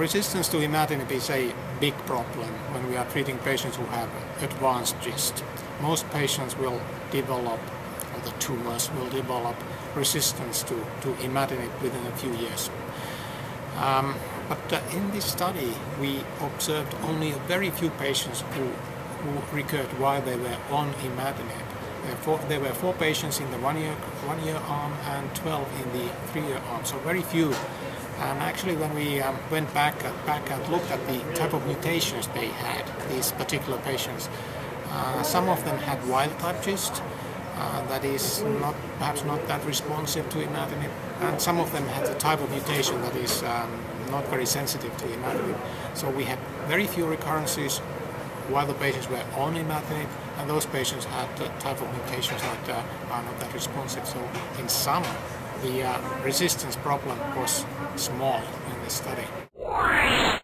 resistance to imatinib is a big problem when we are treating patients who have advanced GIST. Most patients will develop, or the tumors will develop, resistance to imatinib within a few years. But in this study we observed only a very few patients who recurred while they were on imatinib. There were 4 patients in the one-year arm and 12 in the 3-year arm, so very few. And actually, when we went back and looked at the type of mutations they had, these particular patients, some of them had wild-type GIST, that is perhaps not that responsive to imatinib, and some of them had a type of mutation that is not very sensitive to imatinib. So we had very few recurrences while the patients were on imatinib, and those patients had a type of mutations that are not that responsive. So in some, the resistance problem was small in this study.